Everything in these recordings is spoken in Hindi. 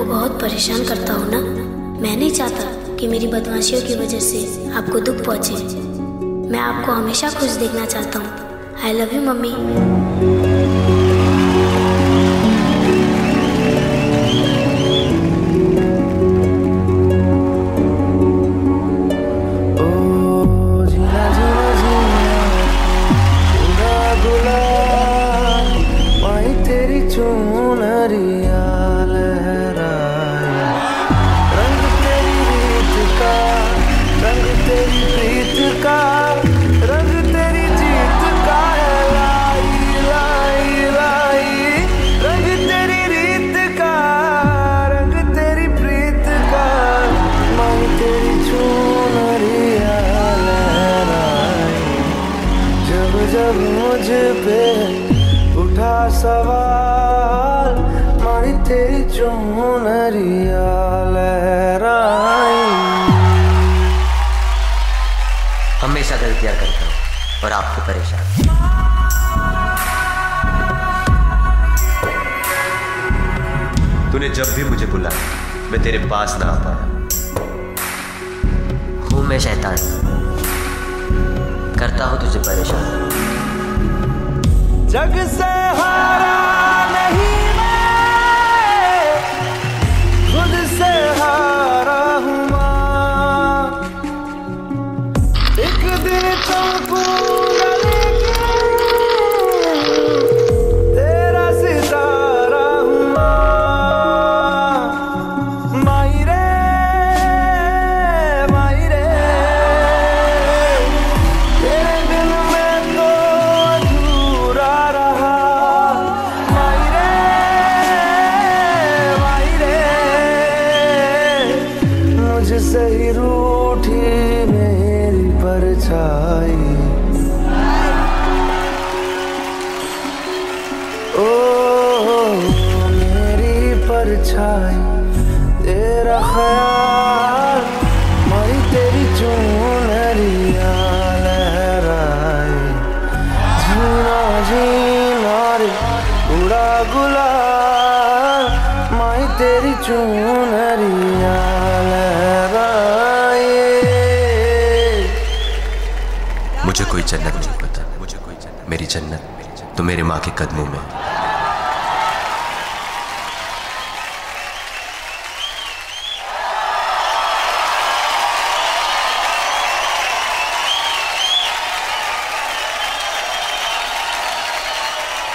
को बहुत परेशान करता हूँ ना। मैं नहीं चाहता कि मेरी बदमाशियों की वजह से आपको दुख पहुँचे। मैं आपको हमेशा खुश देखना चाहता हूँ। I love you mummy. सवाल मारी तेरी चुनरिया लहराई। हमेशा गलतियां करता हूँ और आपको परेशान। तूने जब भी मुझे बुलाया मैं तेरे पास ना आ पाया। हूँ मैं शैतान, करता हूँ तुझे परेशान। जग से हारा नहीं मैं, खुद से हारा हूँ माँ। एक दिन तुमको तेरा सितारा हूँ माँ। माई रे माई रे, तेरे दिल में तो परछाई तेरा ख्याल मारी तेरी चुनरिया लहराई। जीना जीना रे उड़ा गुलाल माई तेरी चुनरिया लहराई। मुझे कोई जन्नत नहीं पता, मेरी जन्नत तो मेरी माँ के कदमों में।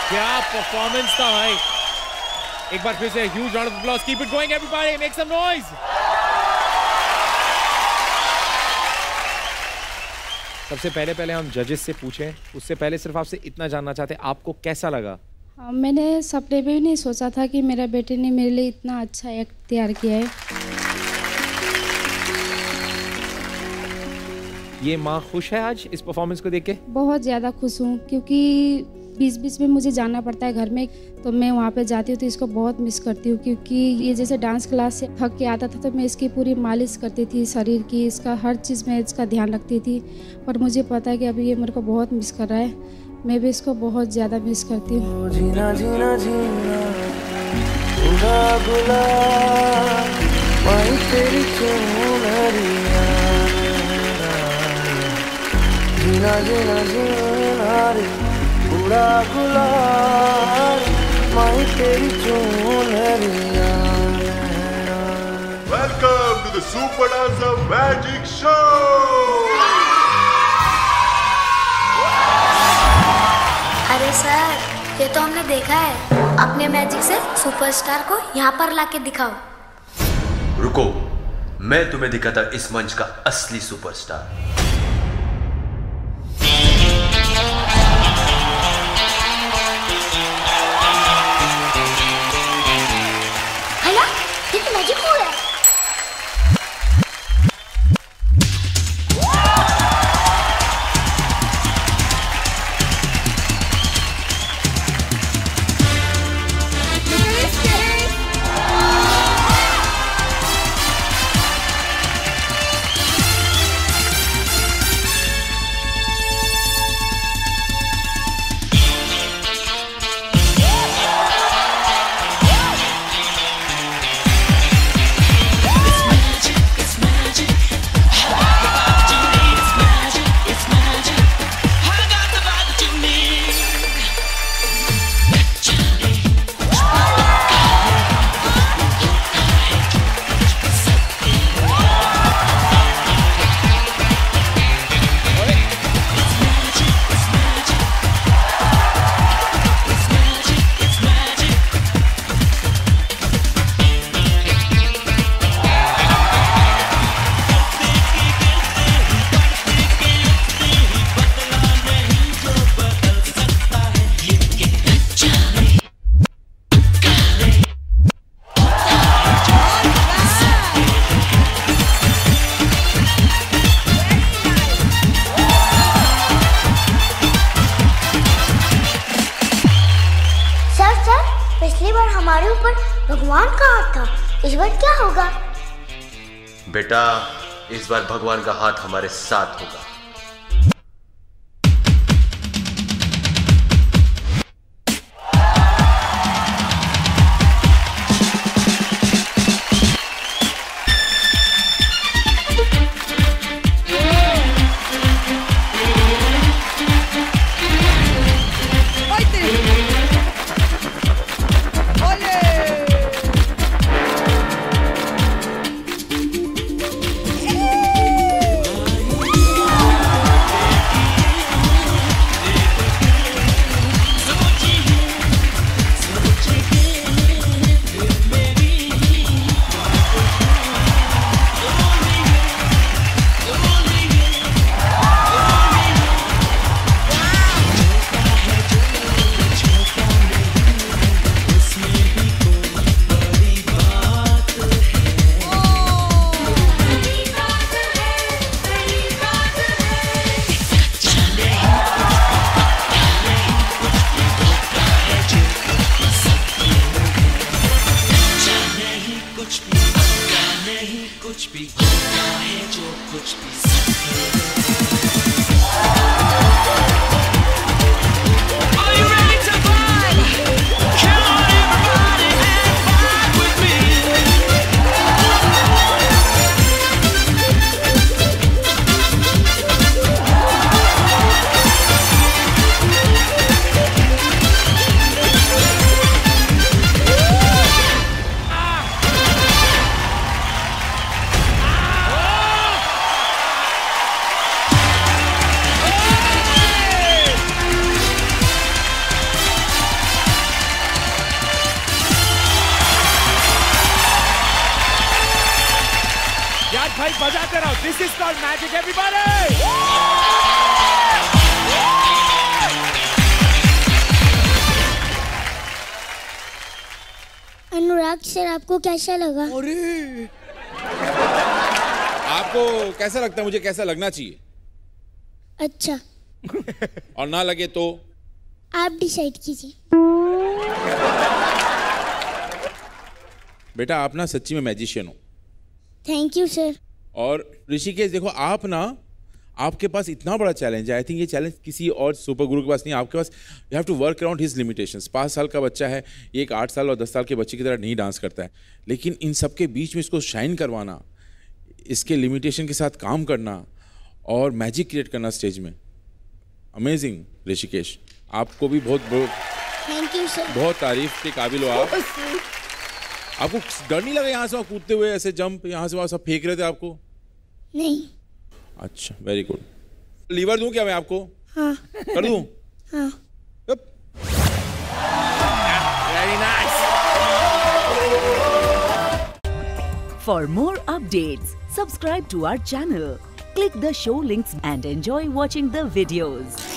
क्या परफॉर्मेंस था भाई। एक बार फिर से huge round of applause. Keep it going everybody, make some noise. सबसे पहले हम जजेस से पूछें, उससे पहले सिर्फ आपसे इतना जानना चाहते हैं, आपको कैसा लगा? मैंने सपने में भी नहीं सोचा था कि मेरा बेटे ने मेरे लिए इतना अच्छा एक्ट तैयार किया है। ये माँ खुश है आज इस परफॉर्मेंस को देख के? बहुत ज़्यादा खुश हूँ क्योंकि बीच-बीच में मुझे जाना पड़ता है घर में, तो मैं वहाँ पे जाती हूँ तो इसको बहुत मिस करती हूँ क्योंकि ये जैसे डांस क्लास से थक के आता था तो मैं इसकी पूरी मालिश करती थी शरीर की, इसका हर चीज़ में इसका ध्यान रखती थी। पर मुझे पता है कि अभी ये मेरे को बहुत मिस कर रहा है, मैं भी इसको बहुत ज़्यादा मिस करती हूँ। जीना जीना जीना उड़ा गुलाब माई तेरी चुनरिया। जीना जीना जीना उड़ा गुलाल माई तेरी चुनरिया। Welcome to the super dancer magic show. अरे सर, ये तो हमने देखा है। अपने मैजिक से सुपरस्टार को यहाँ पर लाके दिखाओ। रुको, मैं तुम्हें दिखाता हूँ इस मंच का असली सुपरस्टार। हमारे ऊपर भगवान का हाथ था, इस बार क्या होगा? बेटा, इस बार भगवान का हाथ हमारे साथ होगा। This is called magic, everybody! Anurag sir, आपको कैसा लगा? अरे, आपको कैसा लगता है? मुझे कैसा लगना चाहिए? अच्छा। और ना लगे तो? आप डिसाइड कीजिए। बेटा, आप ना सच्ची में मैजिशियन हो। Thank you sir. और ऋषिकेश, देखो आप ना, आपके पास इतना बड़ा चैलेंज है। आई थिंक ये चैलेंज किसी और सुपर गुरु के पास नहीं, आपके पास। You have to work around his limitations. 5 साल का बच्चा है ये, एक 8 साल और 10 साल के बच्चे की तरह नहीं डांस करता है, लेकिन इन सब के बीच में इसको शाइन करवाना, इसके लिमिटेशन के साथ काम करना और मैजिक क्रिएट करना स्टेज में, अमेजिंग। ऋषिकेश, आपको भी बहुत थैंक यू सर, बहुत तारीफ के काबिल हो आप। आपको डर नहीं लगा यहाँ से वहाँ कूदते हुए, ऐसे जंप यहाँ से वहाँ सब फेंक रहे थे आपको? नहीं। अच्छा, वेरी गुड। लीवर दूं क्या मैं आपको? हाँ। कर दूं? हाँ। Very nice. For more updates subscribe to our channel, click the show links and enjoy watching the videos.